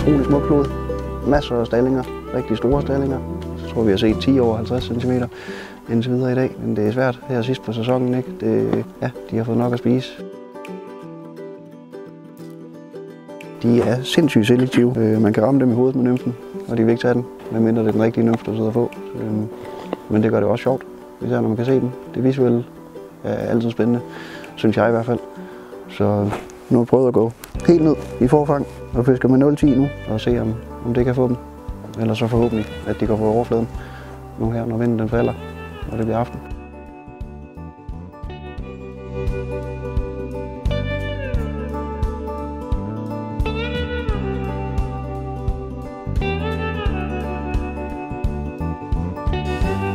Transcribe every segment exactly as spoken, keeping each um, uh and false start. Utrolig smuk flod. Masser af stallinger, rigtig store stallinger. Så tror vi har set ti over halvtreds centimeter indtil videre i dag, men det er svært her sidst på sæsonen, ikke? Det, ja, de har fået nok at spise. De er sindssygt selektive. Man kan ramme dem i hovedet med nymfen, og de vil ikke tage den, medmindre det er den rigtige nymfe, der sidder på. Men det gør det også sjovt, især når man kan se den. Det visuelle er altid spændende, synes jeg i hvert fald. Så nu har vi prøvet at gå helt ned i forfang og fisker med nul ti nu og se om, om det kan få dem. Eller så forhåbentlig, at de går på overfladen nu her, når vinden den falder, og det bliver aften.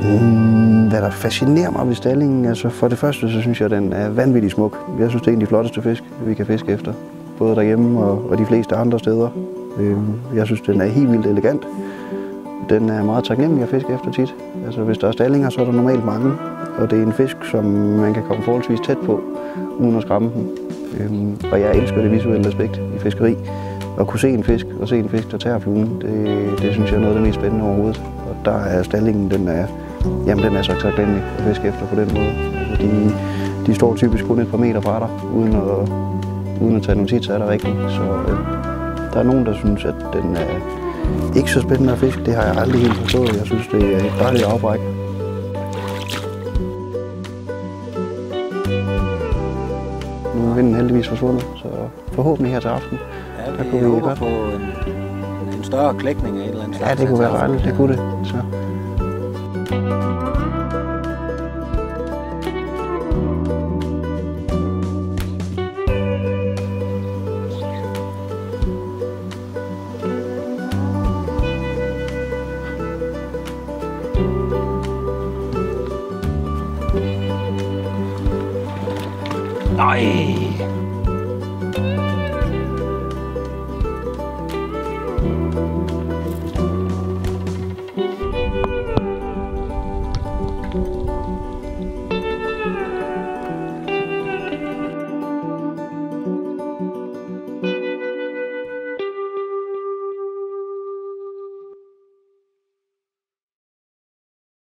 Mm, hvad der fascinerer mig ved stallingen, altså for det første, så synes jeg, den er vanvittigt smuk. Jeg synes, det er en af de flotteste fisk, vi kan fiske efter. Både derhjemme og, og de fleste andre steder. Jeg synes, den er helt vildt elegant. Den er meget taknemmelig at fiske efter tit. Altså, hvis der er stallinger, så er der normalt mange. Og det er en fisk, som man kan komme forholdsvis tæt på, uden at skræmme den. Og jeg elsker det visuelle aspekt i fiskeri. At kunne se en fisk og se en fisk, der tager fluen, det, det synes jeg er noget af det mest spændende overhovedet. Og der er stallingen, den er, jamen, den er så taknemmelig at fiske efter på den måde. Altså, de, de står typisk kun et par meter fra dig, uden at uden at tage notits af det rigtigt. Så øh, der er nogen, der synes, at den er ikke så spændende at fiske. Det har jeg aldrig helt forstået. Jeg synes, det er et dejligt afbræk. Nu er vinden heldigvis forsvundet, så forhåbentlig her til aften. Ja, vi kunne håber på en, en større klækning af et eller andet. Ja, det kunne være dejligt. Det kunne det. Så. Nej!